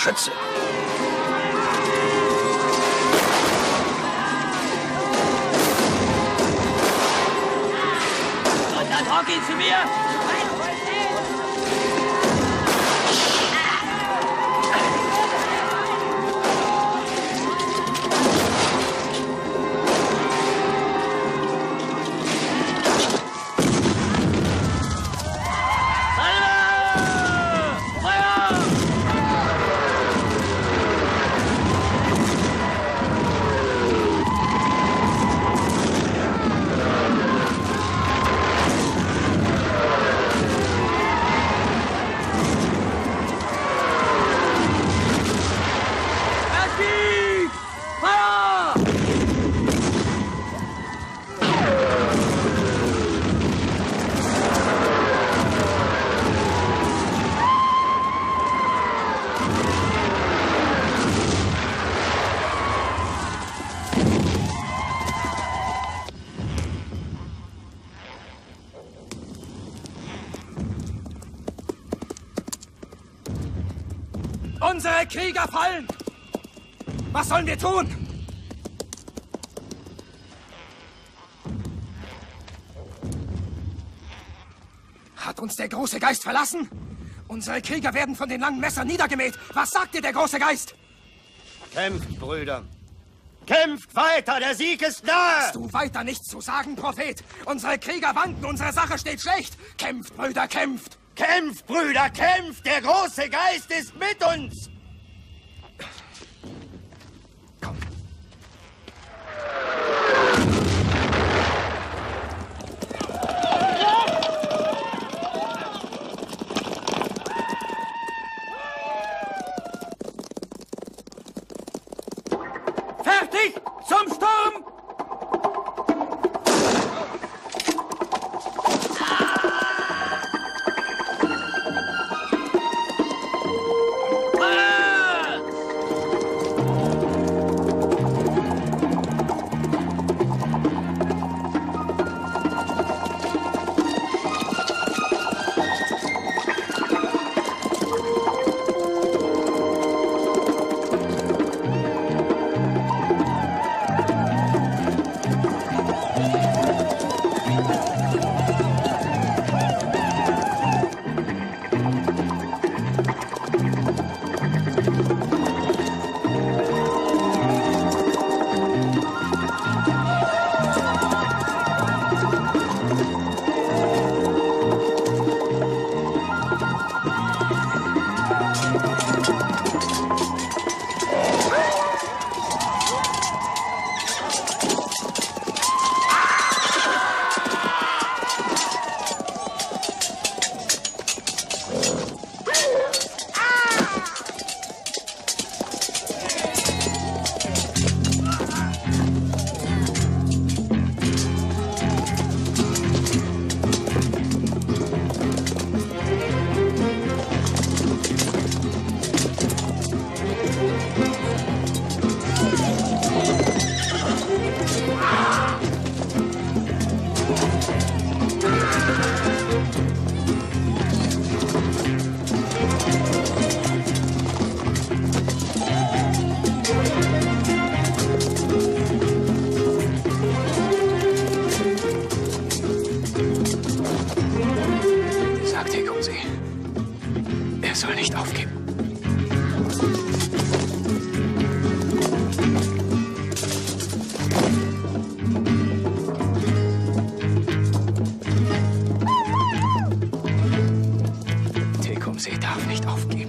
Geschütze. Leutnant Hockey zu mir! Unsere Krieger fallen! Was sollen wir tun? Hat uns der große Geist verlassen? Unsere Krieger werden von den langen Messern niedergemäht. Was sagt dir der große Geist? Kämpft, Brüder. Kämpft weiter, der Sieg ist nahe! Hast du weiter nichts zu sagen, Prophet? Unsere Krieger wanken, unsere Sache steht schlecht. Kämpft, Brüder, kämpft! Kämpft, Brüder, kämpft! Der große Geist ist mit uns! Komm. Fertig! Zum Sturm! Darf nicht aufgeben.